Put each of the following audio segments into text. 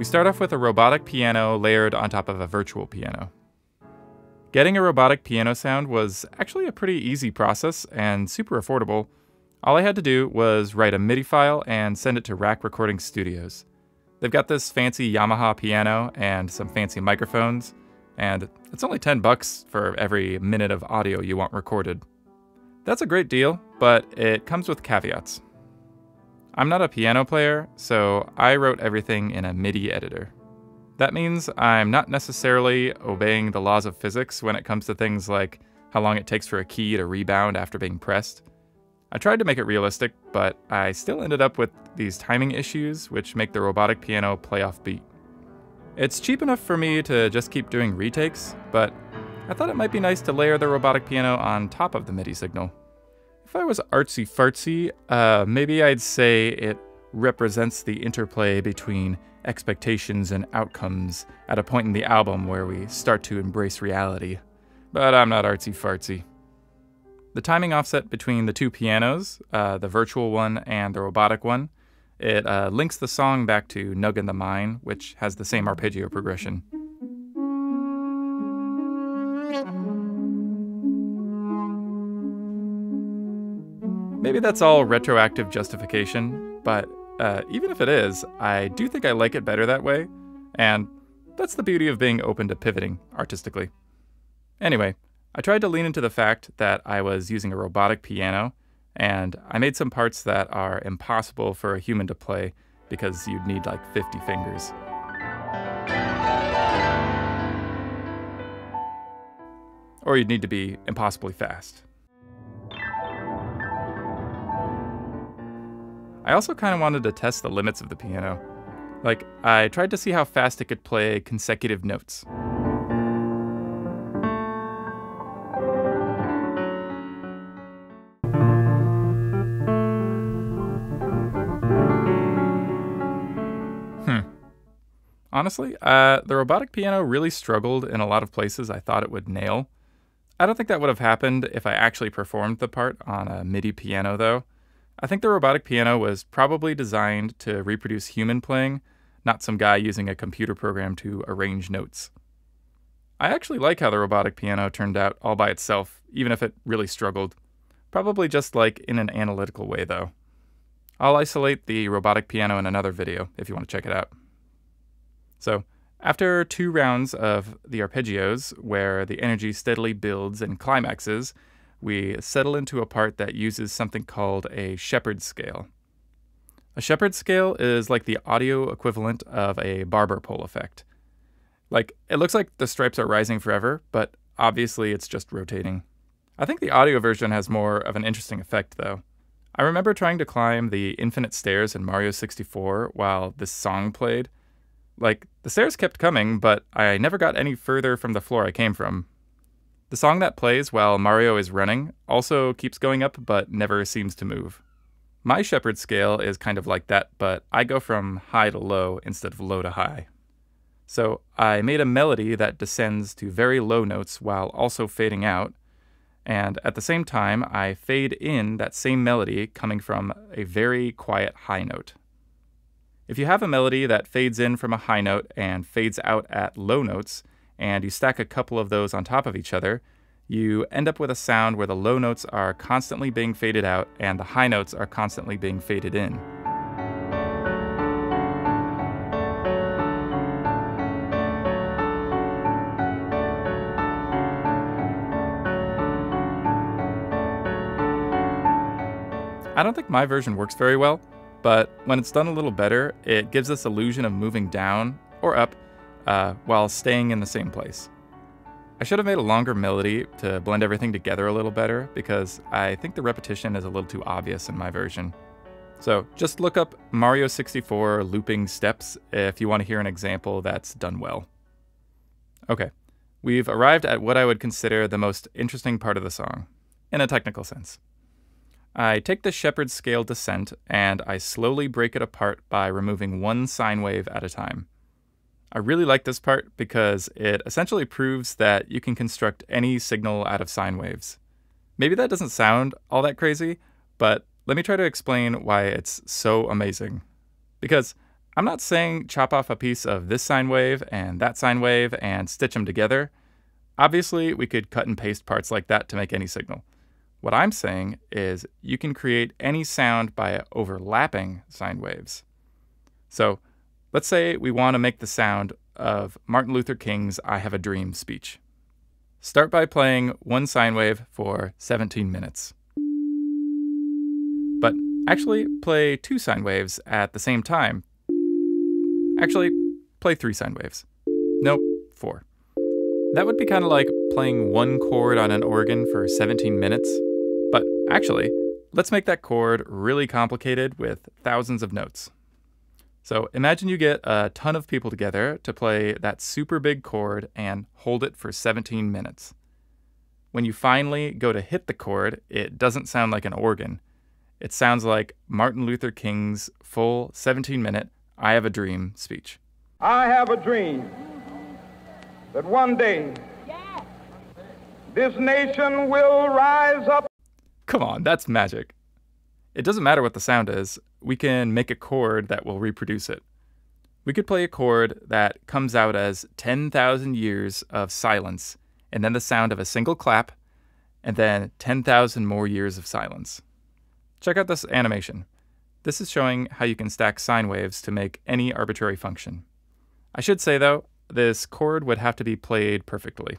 We start off with a robotic piano layered on top of a virtual piano. Getting a robotic piano sound was actually a pretty easy process and super affordable. All I had to do was write a MIDI file and send it to Rack Recording Studios. They've got this fancy Yamaha piano and some fancy microphones, and it's only $10 for every minute of audio you want recorded. That's a great deal, but it comes with caveats. I'm not a piano player, so I wrote everything in a MIDI editor. That means I'm not necessarily obeying the laws of physics when it comes to things like how long it takes for a key to rebound after being pressed. I tried to make it realistic, but I still ended up with these timing issues which make the robotic piano play off beat. It's cheap enough for me to just keep doing retakes, but I thought it might be nice to layer the robotic piano on top of the MIDI signal. If I was artsy-fartsy, maybe I'd say it represents the interplay between expectations and outcomes at a point in the album where we start to embrace reality. But I'm not artsy-fartsy. The timing offset between the two pianos, the virtual one and the robotic one, it links the song back to Nug in the Mine, which has the same arpeggio progression. Maybe that's all retroactive justification, but even if it is, I do think I like it better that way, and that's the beauty of being open to pivoting artistically. Anyway, I tried to lean into the fact that I was using a robotic piano, and I made some parts that are impossible for a human to play because you'd need like 50 fingers. Or you'd need to be impossibly fast. I also kind of wanted to test the limits of the piano. Like, I tried to see how fast it could play consecutive notes. Honestly, the robotic piano really struggled in a lot of places I thought it would nail. I don't think that would have happened if I actually performed the part on a MIDI piano, though. I think the robotic piano was probably designed to reproduce human playing, not some guy using a computer program to arrange notes. I actually like how the robotic piano turned out all by itself, even if it really struggled. Probably just like in an analytical way, though. I'll isolate the robotic piano in another video if you want to check it out. So, after two rounds of the arpeggios, where the energy steadily builds and climaxes, we settle into a part that uses something called a Shepard scale. A Shepard scale is like the audio equivalent of a barber pole effect. Like, it looks like the stripes are rising forever, but obviously it's just rotating. I think the audio version has more of an interesting effect, though. I remember trying to climb the infinite stairs in Mario 64 while this song played. Like, the stairs kept coming, but I never got any further from the floor I came from. The song that plays while Mario is running also keeps going up, but never seems to move. My Shepard scale is kind of like that, but I go from high to low instead of low to high. So I made a melody that descends to very low notes while also fading out, and at the same time I fade in that same melody coming from a very quiet high note. If you have a melody that fades in from a high note and fades out at low notes, and you stack a couple of those on top of each other, you end up with a sound where the low notes are constantly being faded out and the high notes are constantly being faded in. I don't think my version works very well, but when it's done a little better, it gives this illusion of moving down or up while staying in the same place. I should have made a longer melody to blend everything together a little better, because I think the repetition is a little too obvious in my version. So just look up Mario 64 looping steps if you want to hear an example that's done well. Okay, we've arrived at what I would consider the most interesting part of the song, in a technical sense. I take the Shepard scale descent and I slowly break it apart by removing one sine wave at a time. I really like this part because it essentially proves that you can construct any signal out of sine waves. Maybe that doesn't sound all that crazy, but let me try to explain why it's so amazing. Because I'm not saying chop off a piece of this sine wave and that sine wave and stitch them together. Obviously, we could cut and paste parts like that to make any signal. What I'm saying is you can create any sound by overlapping sine waves. So let's say we want to make the sound of Martin Luther King's I Have a Dream speech. Start by playing one sine wave for 17 minutes. But actually play two sine waves at the same time. Actually, play three sine waves. Nope, four. That would be kind of like playing one chord on an organ for 17 minutes. But actually, let's make that chord really complicated with thousands of notes. So imagine you get a ton of people together to play that super big chord and hold it for 17 minutes. When you finally go to hit the chord, it doesn't sound like an organ. It sounds like Martin Luther King's full 17-minute I Have a Dream speech. I have a dream that one day this nation will rise up. Come on, that's magic. It doesn't matter what the sound is. We can make a chord that will reproduce it. We could play a chord that comes out as 10,000 years of silence, and then the sound of a single clap, and then 10,000 more years of silence. Check out this animation. This is showing how you can stack sine waves to make any arbitrary function. I should say though, this chord would have to be played perfectly.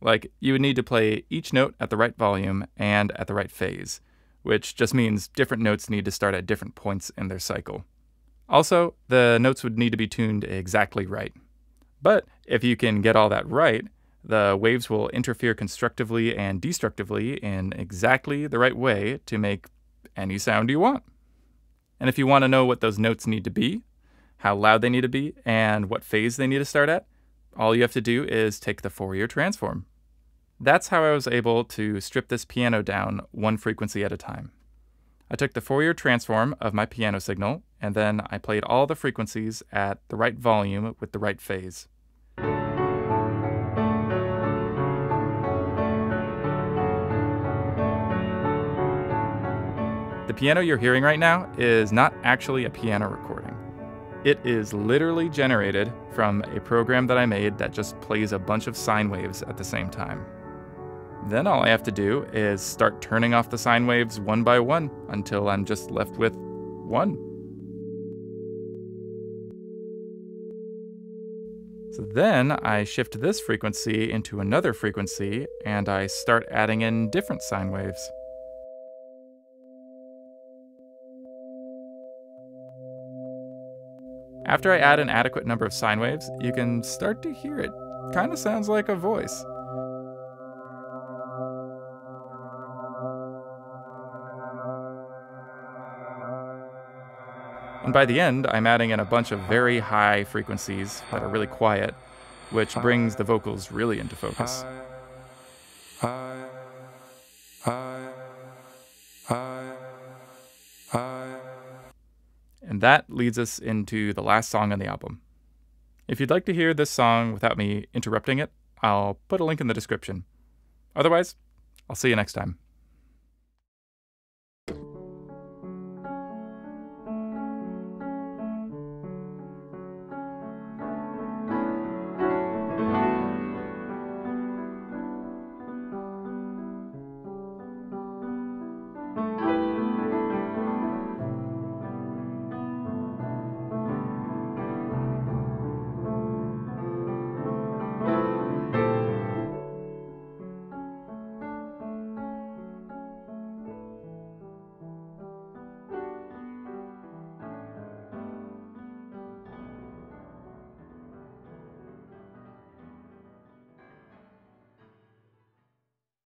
Like, you would need to play each note at the right volume and at the right phase, which just means different notes need to start at different points in their cycle. Also, the notes would need to be tuned exactly right. But if you can get all that right, the waves will interfere constructively and destructively in exactly the right way to make any sound you want. And if you want to know what those notes need to be, how loud they need to be, and what phase they need to start at, all you have to do is take the Fourier transform. That's how I was able to strip this piano down one frequency at a time. I took the Fourier transform of my piano signal, and then I played all the frequencies at the right volume with the right phase. The piano you're hearing right now is not actually a piano recording. It is literally generated from a program that I made that just plays a bunch of sine waves at the same time. Then all I have to do is start turning off the sine waves one by one until I'm just left with one. So then I shift this frequency into another frequency and I start adding in different sine waves. After I add an adequate number of sine waves, you can start to hear it. Kind of sounds like a voice. And by the end, I'm adding in a bunch of very high frequencies that are really quiet, which brings the vocals really into focus. And that leads us into the last song on the album. If you'd like to hear this song without me interrupting it, I'll put a link in the description. Otherwise, I'll see you next time.